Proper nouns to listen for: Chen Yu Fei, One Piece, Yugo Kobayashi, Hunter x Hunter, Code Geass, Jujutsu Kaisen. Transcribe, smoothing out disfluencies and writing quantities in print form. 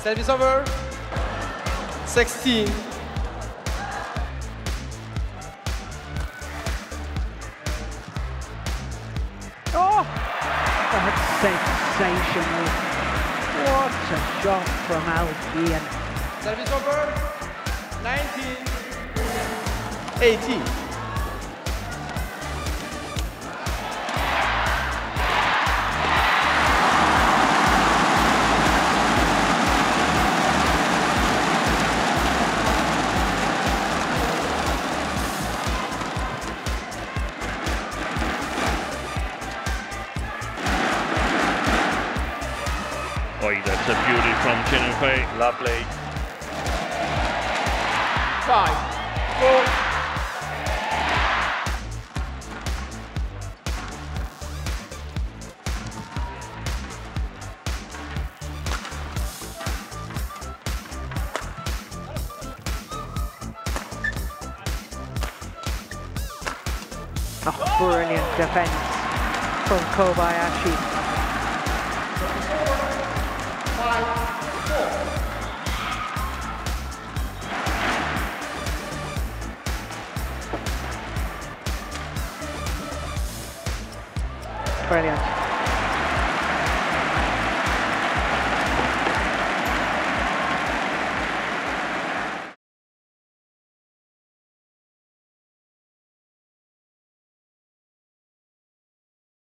Service over. 16. Oh! That's sensational. What a shot from Albion. Service over. 19. 18. That's a beauty from Chen Yu Fei. Lovely. 5, 4. Oh, brilliant defense from Kobayashi. Brilliant.